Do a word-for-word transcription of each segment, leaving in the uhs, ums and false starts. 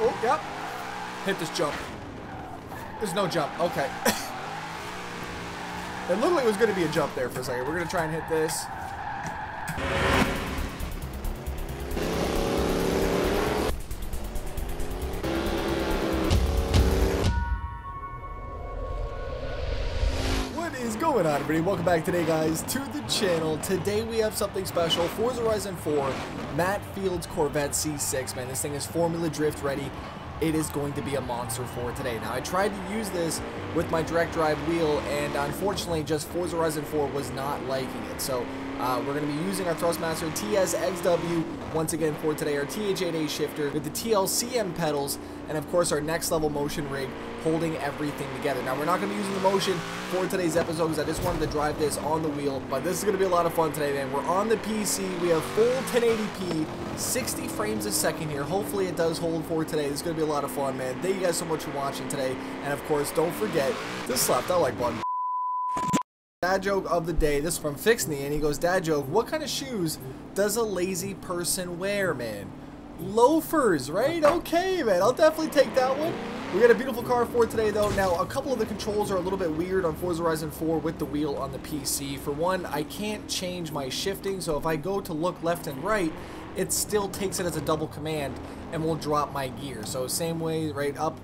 Oh, yep. Hit this jump. There's no jump. Okay. It looked like it was going to be a jump there for a second. We're going to try and hit this. What's going on, everybody? Welcome back today, guys, to the channel. Today we have something special. Forza Horizon four, Matt Field's Corvette C six. Man, this thing is Formula Drift ready. It is going to be a monster for today. Now, I tried to use this with my direct drive wheel, and unfortunately, just Forza Horizon four was not liking it. So, uh, we're going to be using our Thrustmaster T S X W once again for today, our T H eight A shifter with the T L C M pedals, and of course, our Next Level motion rig holding everything together. Now, we're not going to be using the motion for today's episode because I just wanted to drive this on the wheel, but this is going to be a lot of fun today, man. We're on the P C. We have full ten eighty p, sixty frames a second here. Hopefully, it does hold for today. This is going to be a lot of fun, man. Thank you guys so much for watching today, and of course, don't forget to slap that like button. Dad joke of the day. This is from Fixney, and he goes, "Dad joke, what kind of shoes does a lazy person wear, man? Loafers, right? Okay, man. I'll definitely take that one." We got a beautiful car for today, though. Now, a couple of the controls are a little bit weird on Forza Horizon four with the wheel on the P C. For one, I can't change my shifting, so if I go to look left and right, it still takes it as a double command and will drop my gear. So same way, right, up,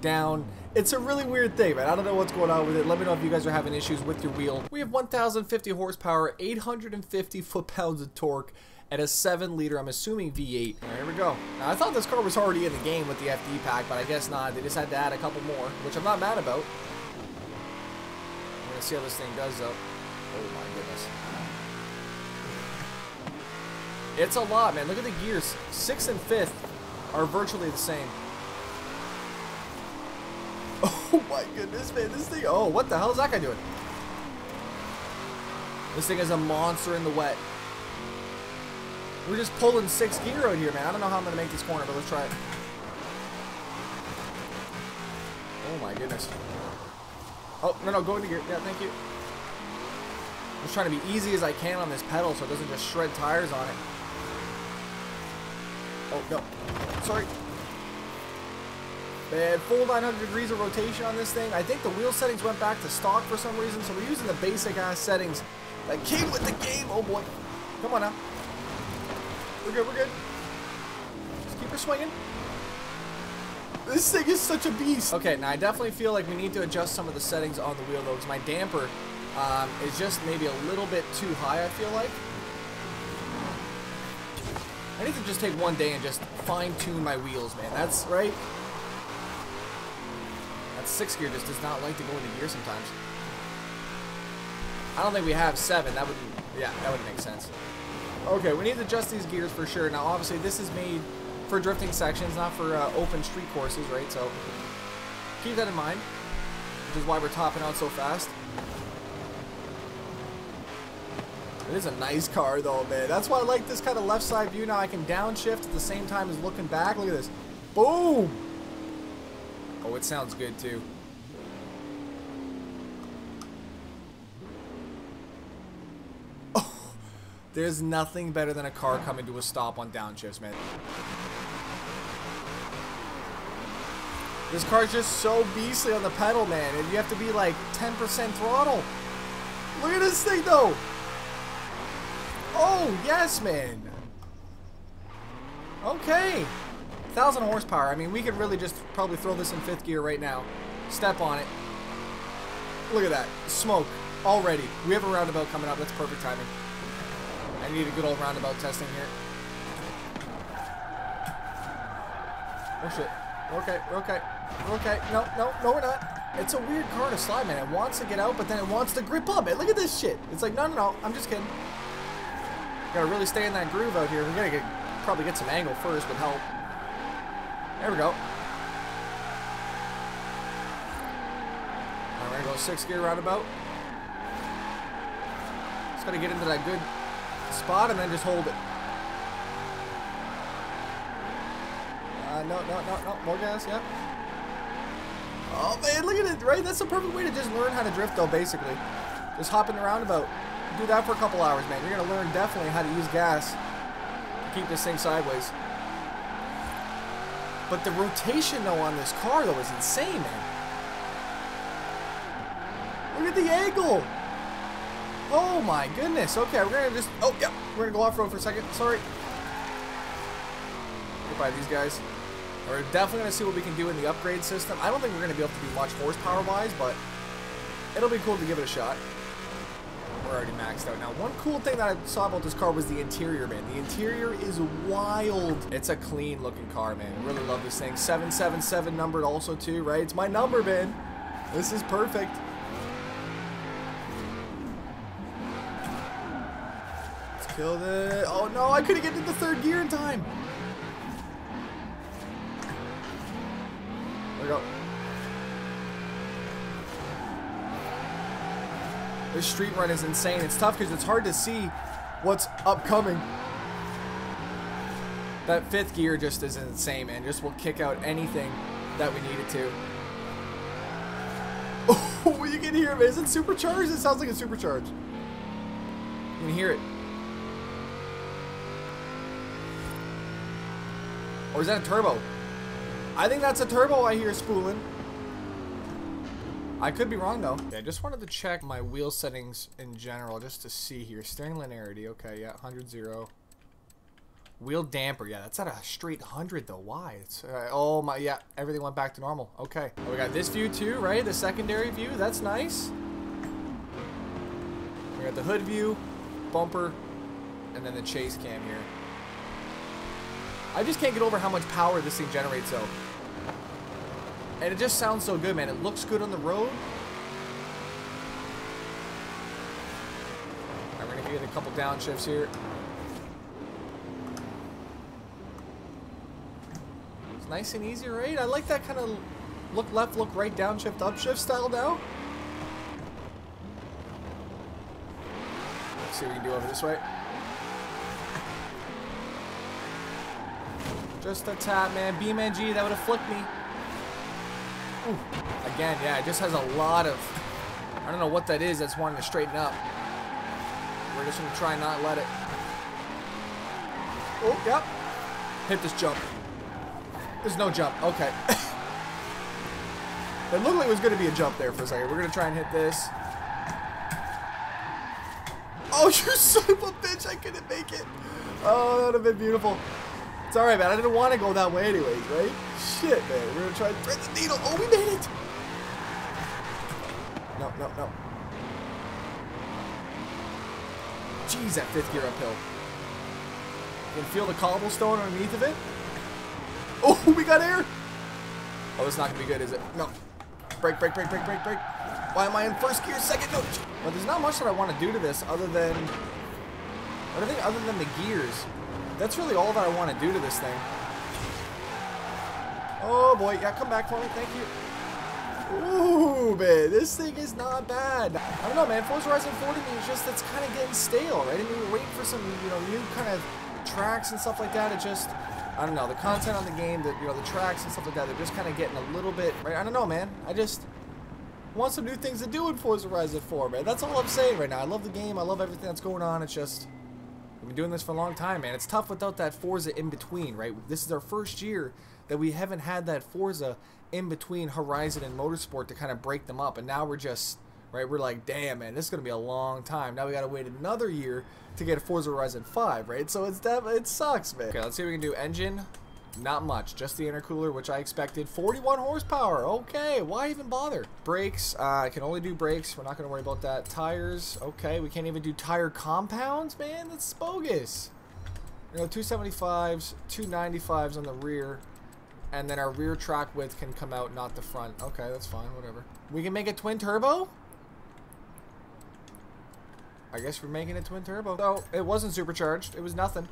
down. It's a really weird thing, man. I don't know what's going on with it. Let me know if you guys are having issues with your wheel. We have one thousand fifty horsepower, eight hundred fifty foot-pounds of torque, at a seven liter, I'm assuming, V eight. All right, here we go. Now, I thought this car was already in the game with the F D pack, but I guess not. They just had to add a couple more, which I'm not mad about. We're gonna see how this thing does, though. Oh, my goodness. It's a lot, man. Look at the gears. Sixth and fifth are virtually the same. Oh, my goodness, man. This thing... Oh, what the hell is that guy doing? This thing is a monster in the wet. We're just pulling six gear out here, man. I don't know how I'm going to make this corner, but let's try it. Oh, my goodness. Oh, no, no, go into gear. Yeah, thank you. I'm just trying to be easy as I can on this pedal so it doesn't just shred tires on it. Oh, no. Sorry. Man, full nine hundred degrees of rotation on this thing. I think the wheel settings went back to stock for some reason, so we're using the basic-ass settings that came with the game. Oh, boy. Come on now. We're good, we're good. Just keep her swinging. This thing is such a beast. Okay, now I definitely feel like we need to adjust some of the settings on the wheel, though, because my damper um, is just maybe a little bit too high, I feel like. I need to just take one day and just fine-tune my wheels, man. That's right. That six gear just does not like to go into gear sometimes. I don't think we have seven. That would, yeah, that would make sense. Okay, we need to adjust these gears for sure. Now, obviously, this is made for drifting sections, not for uh, open street courses, right? So, keep that in mind, which is why we're topping out so fast. It is a nice car, though, man. That's why I like this kind of left side view. Now, I can downshift at the same time as looking back. Look at this. Boom! Oh, it sounds good, too. There's nothing better than a car coming to a stop on downshifts, man. This car's just so beastly on the pedal, man. And you have to be like ten percent throttle. Look at this thing, though. Oh, yes, man. Okay. one thousand horsepower. I mean, we could really just probably throw this in fifth gear right now. Step on it. Look at that. Smoke. Already. We have a roundabout coming up. That's perfect timing. I need a good old roundabout testing here. Oh shit. Okay, okay, okay. No, no, no, we're not. It's a weird car to slide, man. It wants to get out, but then it wants to grip up, man. Look at this shit. It's like, no, no, no. I'm just kidding. Gotta really stay in that groove out here. We gotta get, probably get some angle first, but help. There we go. Alright, we're gonna go six gear roundabout. Just gotta get into that good spot and then just hold it. Uh, no, no, no, no. More gas, yeah. Oh, man, look at it, right? That's the perfect way to just learn how to drift, though, basically. Just hop in the roundabout. Do that for a couple hours, man. You're going to learn definitely how to use gas to keep this thing sideways. But the rotation, though, on this car, though, is insane, man. Look at the angle. Oh, my goodness. Okay, we're going to just... Oh, yeah. We're going to go off-road for a second. Sorry. Goodbye, these guys. We're definitely going to see what we can do in the upgrade system. I don't think we're going to be able to do much horsepower-wise, but it'll be cool to give it a shot. We're already maxed out now. One cool thing that I saw about this car was the interior, man. The interior is wild. It's a clean-looking car, man. I really love this thing. seven seven seven numbered also, too, right? It's my number, man. This is perfect. Let's kill the... Oh, no, I couldn't get to the third gear in time. There we go. This street run is insane. It's tough because it's hard to see what's upcoming. That fifth gear just is insane, man. Just will kick out anything that we need it to. Oh, you can hear it, man. Is it supercharged? It sounds like it's supercharged. You can hear it. Or is that a turbo? I think that's a turbo I hear spooling. I could be wrong, though. Yeah, I just wanted to check my wheel settings in general just to see here. Steering linearity. Okay, yeah, one hundred, zero. Wheel damper. Yeah, that's at a straight one hundred, though. Why? It's, uh, oh, my. Yeah, everything went back to normal. Okay. Well, we got this view, too, right? The secondary view. That's nice. We got the hood view, bumper, and then the chase cam here. I just can't get over how much power this thing generates, though. And it just sounds so good, man. It looks good on the road. I'm going to get a couple downshifts here. It's nice and easy, right? I like that kind of look left, look right, downshift, upshift style now. Let's see what we can do over this way. Just a tap, man. B M N G, that would have flicked me. Ooh. Again, yeah, it just has a lot of... I don't know what that is that's wanting to straighten up. We're just going to try and not let it... Oh, yep. Hit this jump. There's no jump. Okay. It looked like it was going to be a jump there for a second. We're going to try and hit this. Oh, you son of a bitch. I couldn't make it. Oh, that would have been beautiful. It's alright, man. I didn't want to go that way anyways, right? Shit, man. We're going to try and thread the needle. Oh, we made it! No, no, no. Jeez, that fifth gear uphill. You can feel the cobblestone underneath of it. Oh, we got air! Oh, it's not going to be good, is it? No. Break, break, break, break, break, break. Why am I in first gear, second? No. But there's not much that I want to do to this other than... I think other than the gears... That's really all that I want to do to this thing. Oh, boy. Yeah, come back for me. Thank you. Ooh, man. This thing is not bad. I don't know, man. Forza Horizon four, I mean, it's just, it's kind of getting stale, right? I mean, we're waiting for some, you know, new kind of tracks and stuff like that. It just, I don't know, the content on the game, the, you know, the tracks and stuff like that, they're just kind of getting a little bit, right? I don't know, man. I just want some new things to do in Forza Horizon four, man. That's all I'm saying right now. I love the game. I love everything that's going on. It's just... We've been doing this for a long time, man. It's tough without that Forza in between, right? This is our first year that we haven't had that Forza in between Horizon and Motorsport to kind of break them up. And now we're just, right, we're like, damn, man, this is going to be a long time. Now we got to wait another year to get a Forza Horizon five, right? So it's def it sucks, man. Okay, let's see what we can do. Engine, not much. Just the intercooler, which I expected. forty-one horsepower. Okay, why even bother? Brakes, uh, I can only do brakes. We're not going to worry about that. Tires, okay. We can't even do tire compounds, man. That's bogus. You know, two seventy-fives, two ninety-fives on the rear. And then our rear track width can come out, not the front. Okay, that's fine, whatever. We can make a twin turbo? I guess we're making a twin turbo. So, it wasn't supercharged. It was nothing.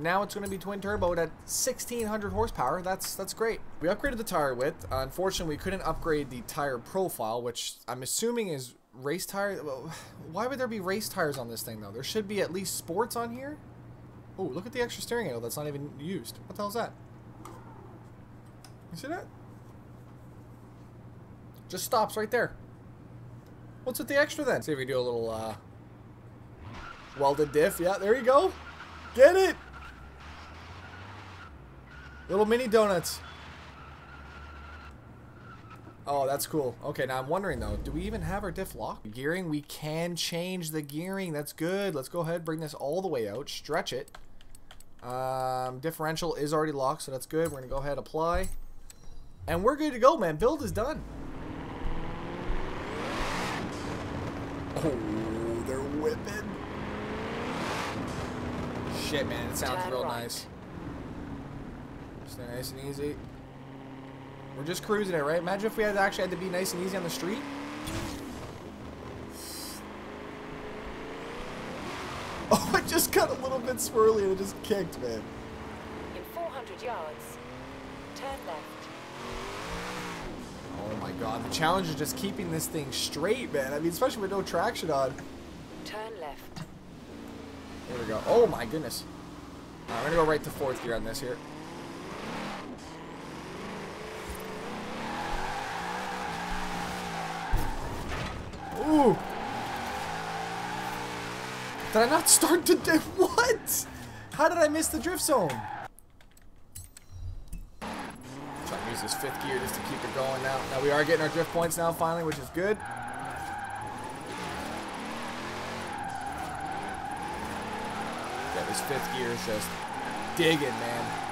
Now it's going to be twin turbo at sixteen hundred horsepower. That's that's great. We upgraded the tire width. Uh, unfortunately, we couldn't upgrade the tire profile, which I'm assuming is race tire. Well, why would there be race tires on this thing, though? There should be at least sports on here. Oh, look at the extra steering angle that's not even used. What the hell is that? You see that? Just stops right there. What's with the extra then? Let's see if we do a little uh, welded diff. Yeah, there you go. Get it. Little mini donuts. Oh, that's cool. Okay, now I'm wondering though, do we even have our diff locked? Gearing, we can change the gearing. That's good. Let's go ahead, bring this all the way out, stretch it. Um, differential is already locked, so that's good. We're gonna go ahead, apply, and we're good to go, man. Build is done. Oh, they're whipping. Shit, man, it sounds Dad real rocked. Nice. Stay nice and easy. We're just cruising it, right? Imagine if we had actually had to be nice and easy on the street. Oh, it just got a little bit swirly and it just kicked, man. In four hundred yards, turn left. Oh my God, the challenge is just keeping this thing straight, man. I mean, especially with no traction on. Turn left. There we go. Oh my goodness. All right, we're gonna go right to fourth gear on this here. Ooh. Did I not start to dip? What? How did I miss the drift zone? I'm trying to use this fifth gear just to keep it going now. Now we are getting our drift points now finally, which is good. Yeah, this fifth gear is just digging, man.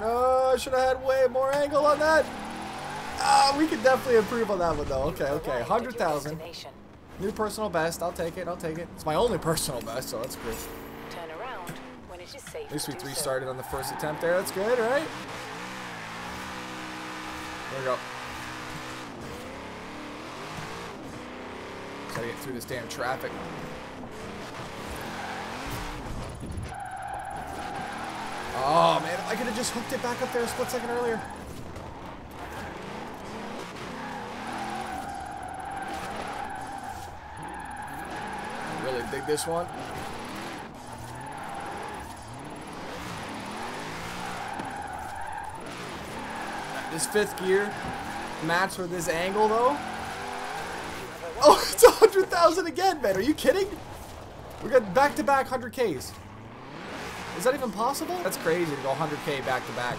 No, I should have had way more angle on that. Ah, we could definitely improve on that one though. Okay, okay, one hundred thousand. New personal best. I'll take it. I'll take it. It's my only personal best, so that's good. Turn around when it is safe. At least we three started on the first attempt there. That's good, all right? There we go. Gotta get through this damn traffic. Oh man, I could have just hooked it back up there a split second earlier. I really dig this one. This fifth gear match with this angle though. Oh, it's one hundred thousand again, man. Are you kidding? We got back to back one hundred Ks. Is that even possible? That's crazy to go one hundred K back to back.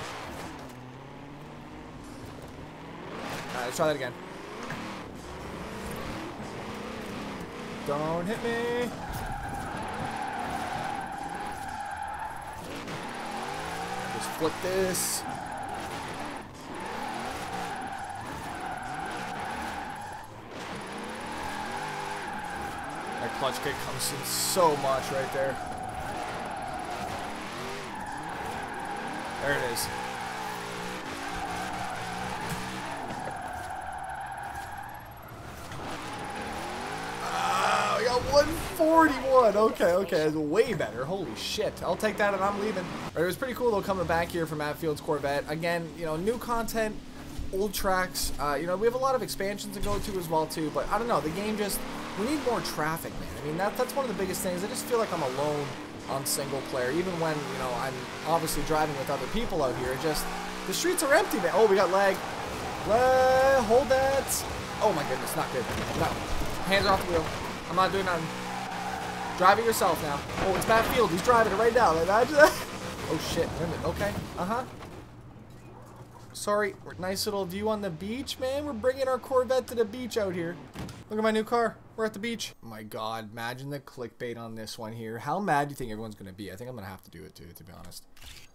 Alright, let's try that again. Don't hit me. Just flip this. That clutch kick comes in so much right there. There it is. Ah, we got one forty-one. Okay, okay. It's way better. Holy shit. I'll take that and I'm leaving. Right, it was pretty cool though coming back here from Matt Field's Corvette. Again, you know, new content, old tracks. Uh, you know, we have a lot of expansions to go to as well too, but I don't know. The game just, we need more traffic, man. I mean, that, that's one of the biggest things. I just feel like I'm alone on single player, even when, you know, I'm obviously driving with other people out here. Just the streets are empty, man. Oh, we got lag. Lag, hold that. Oh my goodness, not good. No, hands off the wheel. I'm not doing nothing. Drive it yourself now. Oh, it's Matt Field. He's driving it right now. Imagine that. Oh shit. Limit. Okay. Uh huh. Sorry. Nice little view on the beach, man. We're bringing our Corvette to the beach out here. Look at my new car. We're at the beach. Oh my God, imagine the clickbait on this one here. How mad do you think everyone's gonna be? I think I'm gonna have to do it too, to be honest.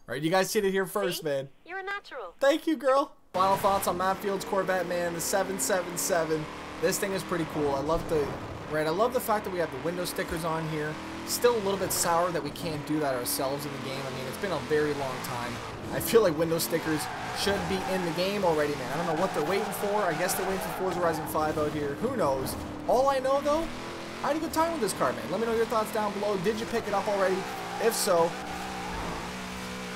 All right, you guys did it here first, See? Man. You're a natural. Thank you, girl. Final thoughts on Matt Field's Corvette, man, the seven seven seven. This thing is pretty cool. I love the, right, I love the fact that we have the window stickers on here. Still a little bit sour that we can't do that ourselves in the game. I mean, it's been a very long time. I feel like window stickers should be in the game already, man. I don't know what they're waiting for. I guess they're waiting for Forza Horizon five out here. Who knows? All I know, though, I had a good time with this car, man. Let me know your thoughts down below. Did you pick it up already? If so,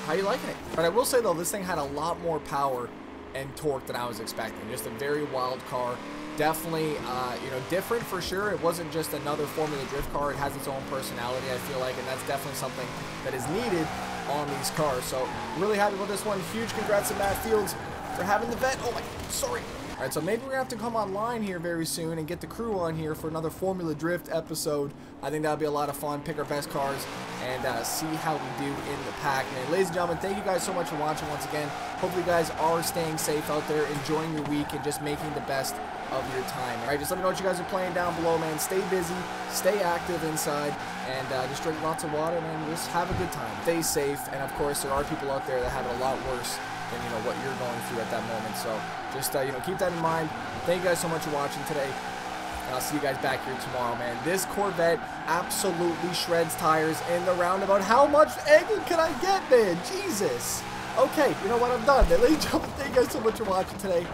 how you liking it? But I will say, though, this thing had a lot more power and torque than I was expecting. Just a very wild car. Definitely, uh, you know, different for sure. It wasn't just another Formula Drift car. It has its own personality, I feel like, and that's definitely something that is needed on these cars. So really happy with this one. Huge congrats to Matt Fields for having the vet. Oh my, sorry. Alright, so maybe we're going to have to come online here very soon and get the crew on here for another Formula Drift episode. I think that would be a lot of fun. Pick our best cars and uh, see how we do in the pack. And ladies and gentlemen, thank you guys so much for watching once again. Hopefully you guys are staying safe out there, enjoying your week, and just making the best of your time. Alright, just let me know what you guys are playing down below, man. Stay busy, stay active inside, and uh, just drink lots of water, man. Just have a good time. Stay safe, and of course, there are people out there that have it a lot worse than, you know, what you're going through at that moment. So just, uh, you know, keep that in mind. Thank you guys so much for watching today, and I'll see you guys back here tomorrow, man. This Corvette absolutely shreds tires in the roundabout. How much angle can I get, man? Jesus. Okay, you know what? I'm done. Ladies and gentlemen, thank you guys so much for watching today.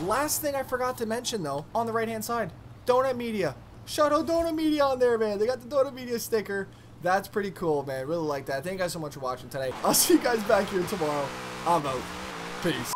Last thing I forgot to mention, though, on the right-hand side, Donut Media. Shout out Donut Media on there, man. They got the Donut Media sticker. That's pretty cool, man. Really like that. Thank you guys so much for watching today. I'll see you guys back here tomorrow. I'm out. Peace.